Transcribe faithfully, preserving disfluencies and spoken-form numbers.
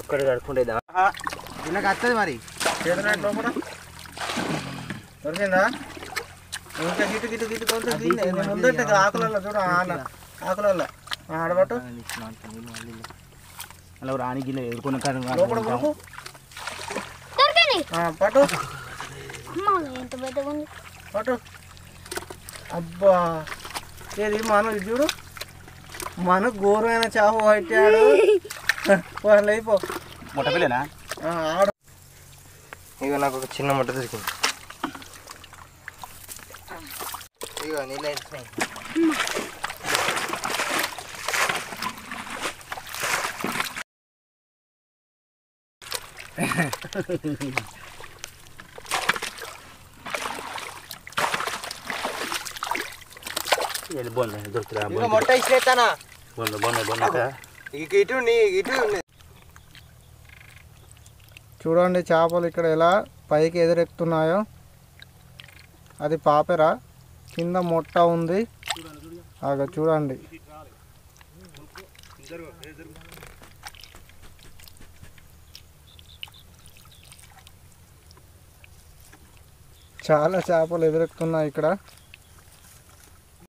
ఒక్కడే కడుక్కుంటేదా ఇలాగ వస్తుంది మరి చేతనాట్ లోపల దొరికిందా ఇంకా గిట్టు గిట్టు గిట్టు కొంచెం దీన్ని ముందంటే ఆకులలో చూడ ఆకులలో ఆడబట్టు అలా రాణి గిన్నె ఎదుర్కొన్న కారణం లోపల కొడుకు దొరికింది ఆ పట్టు అమ్మా ఎంత పెద్దగా ఉంది పట్టు అబ్బా ఏది మానవ చూడు మన గోరమైన చావు పట్టాడు వాళ్ళు అయిపో ముట్ట పిల్లనా ఇక నాకు ఒక చిన్న ముట్ట దొరికింది ఇక నీళ్ళు అయిపోయి ये बोलना है दोस्त राम ये मोटा इसलिए था ना बोलना बोलना बोलना क्या ये किटू नहीं किटू नहीं చూడండి చేపలు ఇక్కడ ఎలా పైకి ఎదురెక్తున్నాయో అది పాపరా కింద మొట్ట ఉంది ఆగా చూడండి చాలా చేపలు ఎదురెక్తున్నాయి ఇక్కడ